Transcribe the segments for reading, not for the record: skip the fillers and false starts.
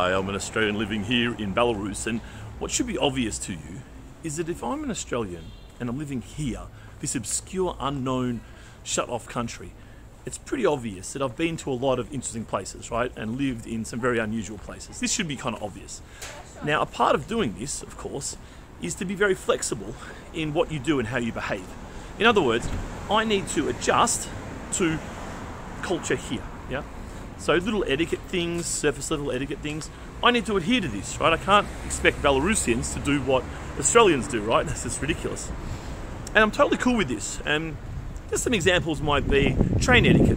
Hi, I'm an Australian living here in Belarus, and what should be obvious to you is that if I'm an Australian and I'm living here, this obscure, unknown, shut-off country, it's pretty obvious that I've been to a lot of interesting places, right, and lived in some very unusual places. This should be kind of obvious. Now, a part of doing this, of course, is to be very flexible in what you do and how you behave. In other words, I need to adjust to culture here, yeah? So little etiquette things, surface level etiquette things, I need to adhere to this, right? I can't expect Belarusians to do what Australians do, right? That's just ridiculous. And I'm totally cool with this. And just some examples might be train etiquette.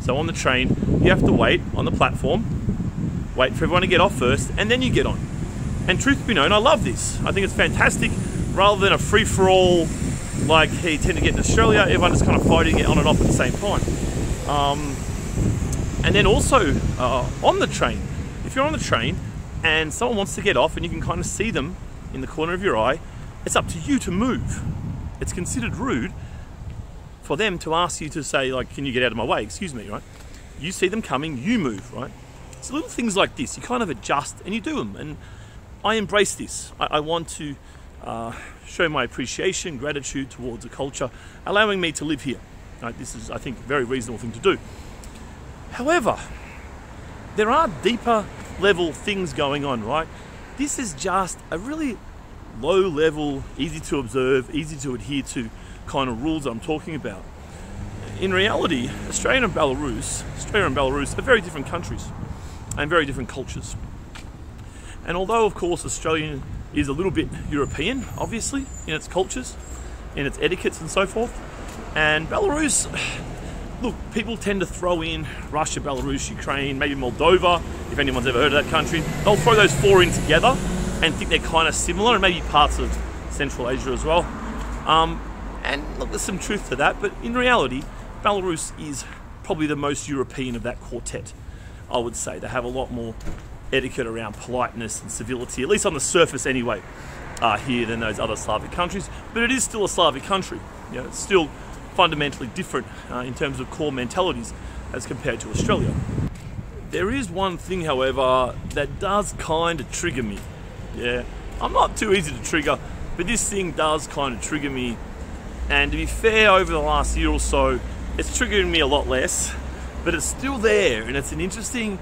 So on the train, you have to wait on the platform, wait for everyone to get off first, and then you get on. And truth be known, I love this. I think it's fantastic, rather than a free-for-all like you tend to get in Australia, everyone just kind of fighting it on and off at the same time. And then also on the train, if you're on the train and someone wants to get off and you can kind of see them in the corner of your eye, it's up to you to move. It's considered rude for them to ask you to say, like, can you get out of my way, excuse me, right? You see them coming, you move, right? So little things like this, you kind of adjust and you do them. And I embrace this. I want to show my appreciation, gratitude towards a culture allowing me to live here. Right? This is, I think, a very reasonable thing to do. However, there are deeper level things going on, right? This is just a really low level, easy to observe, easy to adhere to kind of rules I'm talking about. In reality, Australia and Belarus are very different countries and very different cultures. And although, of course, Australia is a little bit European, obviously, in its cultures, in its etiquettes and so forth, and Belarus, look, people tend to throw in Russia, Belarus, Ukraine, maybe Moldova, if anyone's ever heard of that country. They'll throw those four in together and think they're kind of similar, and maybe parts of Central Asia as well. And look, there's some truth to that, but in reality, Belarus is probably the most European of that quartet, I would say. They have a lot more etiquette around politeness and civility, at least on the surface anyway, here than those other Slavic countries. But it is still a Slavic country. You know, it's still fundamentally different in terms of core mentalities as compared to Australia. There is one thing, however, that does kind of trigger me. Yeah, I'm not too easy to trigger, but this thing does kind of trigger me. And to be fair, over the last year or so, it's triggering me a lot less, but it's still there, and it's an interesting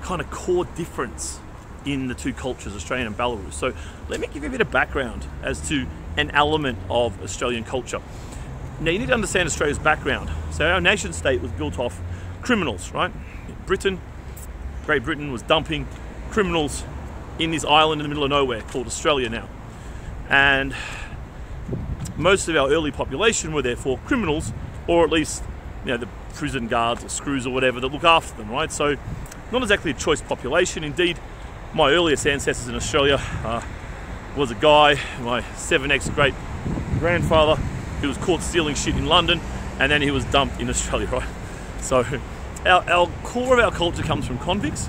kind of core difference in the two cultures, Australian and Belarus. So let me give you a bit of background as to an element of Australian culture. Now, you need to understand Australia's background. So our nation state was built off criminals, right? Great Britain was dumping criminals in this island in the middle of nowhere called Australia now. And most of our early population were therefore criminals, or at least, you know, the prison guards or screws or whatever that look after them, right? So not exactly a choice population. Indeed, my earliest ancestors in Australia was a guy, my 7x great grandfather, he was caught stealing shit in London, and then he was dumped in Australia, right? So our core of our culture comes from convicts,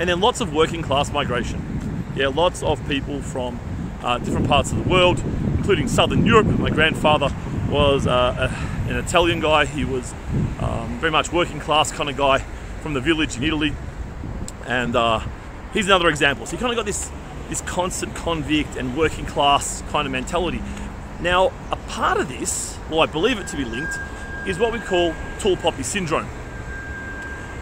and then lots of working class migration. Yeah, lots of people from different parts of the world, including Southern Europe. My grandfather was an Italian guy. He was very much working class kind of guy from the village in Italy. And here's another example. So you kind of got this constant convict and working class kind of mentality. Now, a part of this, well, I believe it to be linked, is what we call tall poppy syndrome.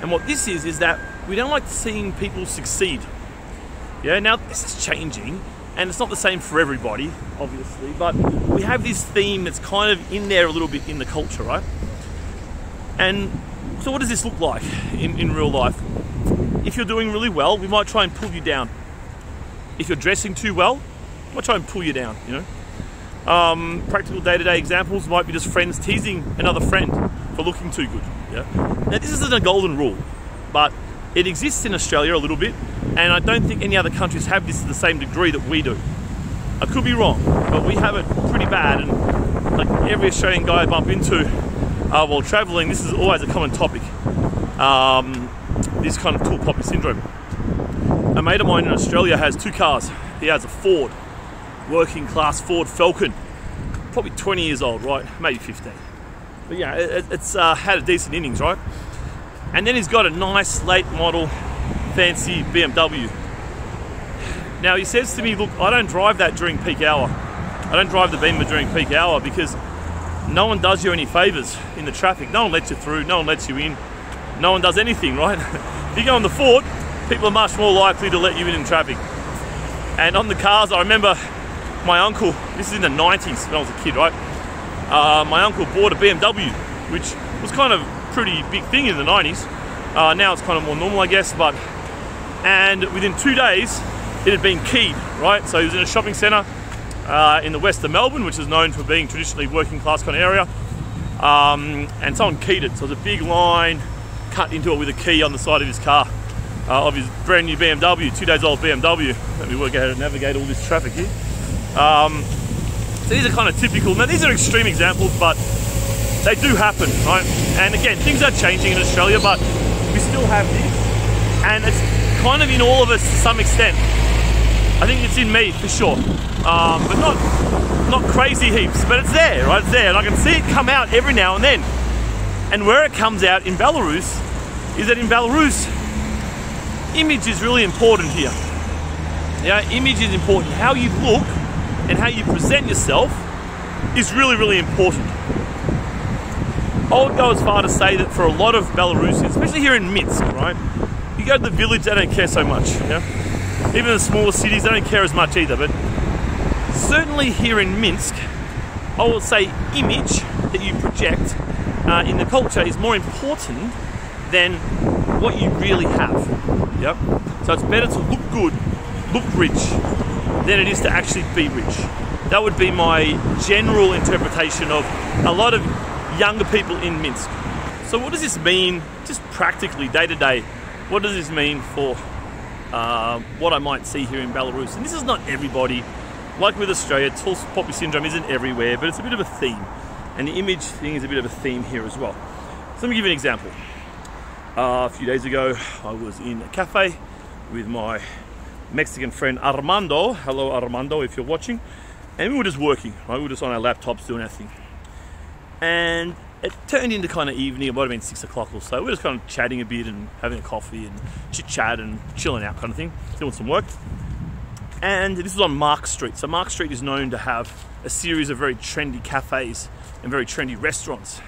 And what this is that we don't like seeing people succeed. Yeah, now this is changing, and it's not the same for everybody, obviously, but we have this theme that's kind of in there a little bit in the culture, right? And so what does this look like in real life? If you're doing really well, we might try and pull you down. If you're dressing too well, we might try and pull you down, you know? Practical day-to-day examples might be just friends teasing another friend for looking too good. Yeah? Now, this isn't a golden rule, but it exists in Australia a little bit, and I don't think any other countries have this to the same degree that we do. I could be wrong, but we have it pretty bad, and like every Australian guy I bump into while traveling, this is always a common topic, this kind of tall poppy syndrome. A mate of mine in Australia has two cars. He has a Ford, working class Ford Falcon, probably 20 years old, right? Maybe 15. But yeah, it's had a decent innings, right? And then he's got a nice late model fancy BMW. Now he says to me, look, I don't drive that during peak hour. I don't drive the Beamer during peak hour because no one does you any favors in the traffic. No one lets you through, no one lets you in, no one does anything, right? If you go on the Ford, people are much more likely to let you in traffic. And on the cars, I remember my uncle, this is in the 90s when I was a kid, right? My uncle bought a BMW, which was kind of a pretty big thing in the 90s. Now it's kind of more normal, I guess, but, and within 2 days, it had been keyed, right? So he was in a shopping center in the west of Melbourne, which is known for being traditionally working class kind of area. And someone keyed it. So there's a big line cut into it with a key on the side of his car, of his brand new BMW, 2 days old BMW. Let me work out how to navigate all this traffic here. So these are kind of typical, now these are extreme examples, but they do happen, right? And again, things are changing in Australia, but we still have this. And it's kind of in all of us to some extent. I think it's in me for sure, but not crazy heaps, but it's there, right? It's there, and I can see it come out every now and then. And where it comes out in Belarus is that in Belarus, image is really important here. Yeah, image is important. How you look and how you present yourself is really, really important. I would go as far to say that for a lot of Belarusians, especially here in Minsk, right? You go to the village, they don't care so much, yeah? Even the smaller cities, they don't care as much either, but certainly here in Minsk, I would say image that you project in the culture is more important than what you really have, yep? So it's better to look good, look rich, than it is to actually be rich. That would be my general interpretation of a lot of younger people in Minsk. So what does this mean, just practically, day to day, what does this mean for what I might see here in Belarus? And this is not everybody. Like with Australia, tall poppy syndrome isn't everywhere, but it's a bit of a theme. And the image thing is a bit of a theme here as well. So let me give you an example. A few days ago, I was in a cafe with my Mexican friend Armando. Hello Armando, if you're watching. And we were just working, right? We were just on our laptops doing our thing. And it turned into kind of evening, it might have been 6 o'clock or so. We're just kind of chatting a bit and having a coffee and chit chat and chilling out kind of thing, doing some work. And this was on Mark Street. So Mark Street is known to have a series of very trendy cafes and very trendy restaurants.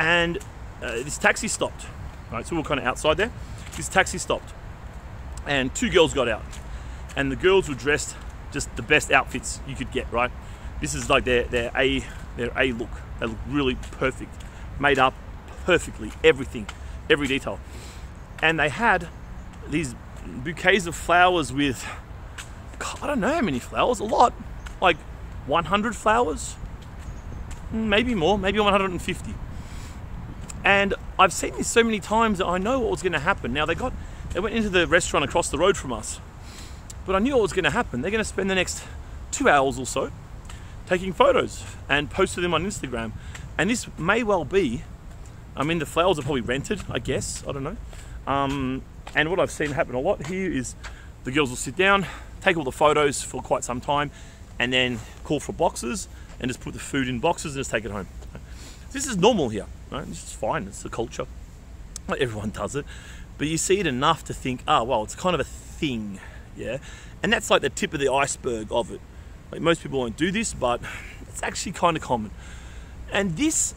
And this taxi stopped, right? So we were kind of outside there. This taxi stopped and two girls got out and the girls were dressed just the best outfits you could get, right? This is like their A look. They look really perfect, made up perfectly, everything, every detail. And they had these bouquets of flowers with, God, I don't know how many flowers, a lot, like 100 flowers, maybe more, maybe 150. And I've seen this so many times that I know what was gonna happen. Now they went into the restaurant across the road from us, but I knew what was gonna happen. They're gonna spend the next 2 hours or so taking photos and posted them on Instagram. And this may well be, I mean, the flowers are probably rented, I guess, I don't know. And what I've seen happen a lot here is the girls will sit down, take all the photos for quite some time, and then call for boxes and just put the food in boxes and just take it home. This is normal here, right? This is fine, it's the culture. Not everyone does it, but you see it enough to think, ah, oh, well, it's kind of a thing, yeah? And that's like the tip of the iceberg of it. Like most people won't do this, but it's actually kind of common. And this,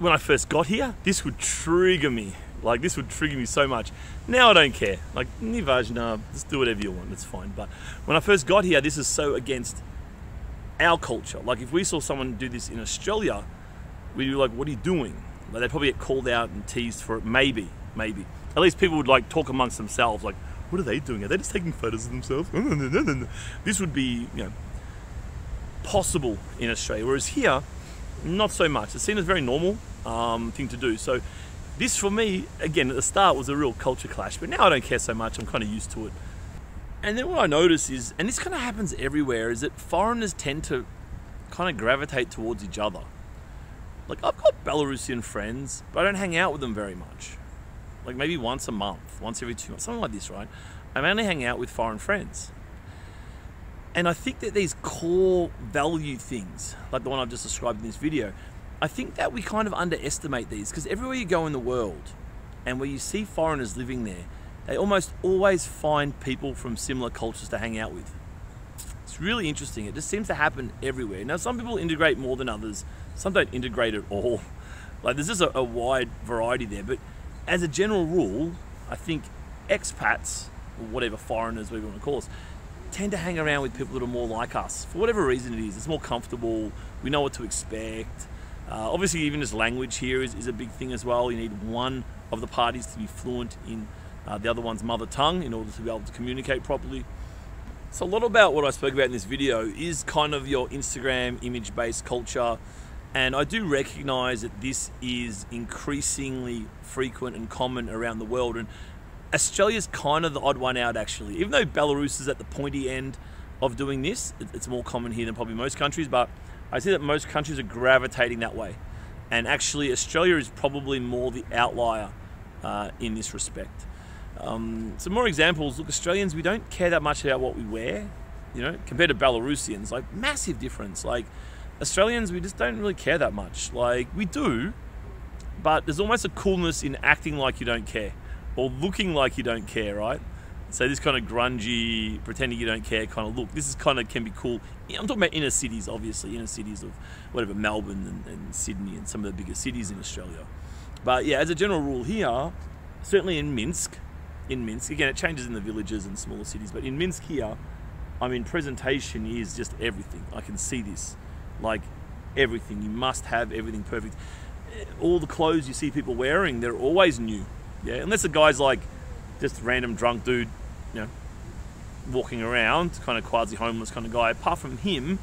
when I first got here, this would trigger me. Like this would trigger me so much. Now I don't care. Like, Nivajna, just do whatever you want, it's fine. But when I first got here, this is so against our culture. Like if we saw someone do this in Australia, we'd be like, what are you doing? Like they'd probably get called out and teased for it, maybe. At least people would like talk amongst themselves, like, what are they doing? Are they just taking photos of themselves? This would be, you know, possible in Australia, whereas here, not so much. It's seen as a very normal thing to do. So this for me, again, at the start was a real culture clash, but now I don't care so much, I'm kind of used to it. And then what I notice is, and this kind of happens everywhere, is that foreigners tend to kind of gravitate towards each other. Like I've got Belarusian friends, but I don't hang out with them very much. Like maybe once a month, once every 2 months, something like this, right? I mainly hang out with foreign friends. And I think that these core value things, like the one I've just described in this video, I think that we kind of underestimate these because everywhere you go in the world and where you see foreigners living there, they almost always find people from similar cultures to hang out with. It's really interesting. It just seems to happen everywhere. Now, some people integrate more than others. Some don't integrate at all. Like, there's just a wide variety there. But as a general rule, I think expats, or whatever, foreigners, whatever you want to call us, tend to hang around with people that are more like us. For whatever reason it is, it's more comfortable. We know what to expect. Obviously, even just language here is a big thing as well. You need one of the parties to be fluent in the other one's mother tongue in order to be able to communicate properly. So a lot about what I spoke about in this video is kind of your Instagram image-based culture. And I do recognize that this is increasingly frequent and common around the world. And Australia's kind of the odd one out, actually. Even though Belarus is at the pointy end of doing this, it's more common here than probably most countries, but I see that most countries are gravitating that way. And actually, Australia is probably more the outlier in this respect. Some more examples. Look, Australians, we don't care that much about what we wear, you know, compared to Belarusians. Like, massive difference. Like, Australians, we just don't really care that much. Like, we do, but there's almost a coolness in acting like you don't care or looking like you don't care, right? So this kind of grungy, pretending you don't care kind of look, this is kind of can be cool. I'm talking about inner cities, obviously, inner cities of whatever, Melbourne and Sydney and some of the bigger cities in Australia. But yeah, as a general rule here, certainly in Minsk, again, it changes in the villages and smaller cities, but in Minsk here, I mean, presentation is just everything. I can see this, like everything. You must have everything perfect. All the clothes you see people wearing, they're always new. Yeah, unless the guy's like just random drunk dude, you know, walking around, kind of quasi-homeless kind of guy. Apart from him,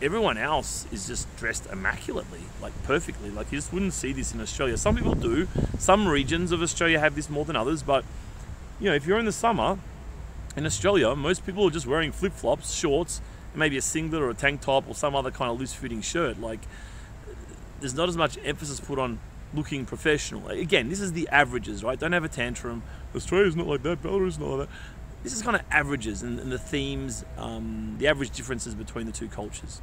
everyone else is just dressed immaculately, like perfectly. Like, you just wouldn't see this in Australia. Some people do. Some regions of Australia have this more than others, but you know, if you're in the summer in Australia, most people are just wearing flip-flops, shorts, and maybe a singlet or a tank top or some other kind of loose-fitting shirt. Like, there's not as much emphasis put on looking professional. Again, this is the averages, right? Don't have a tantrum. Australia's not like that, Belarus's not like that. This is kind of averages and the themes, the average differences between the two cultures.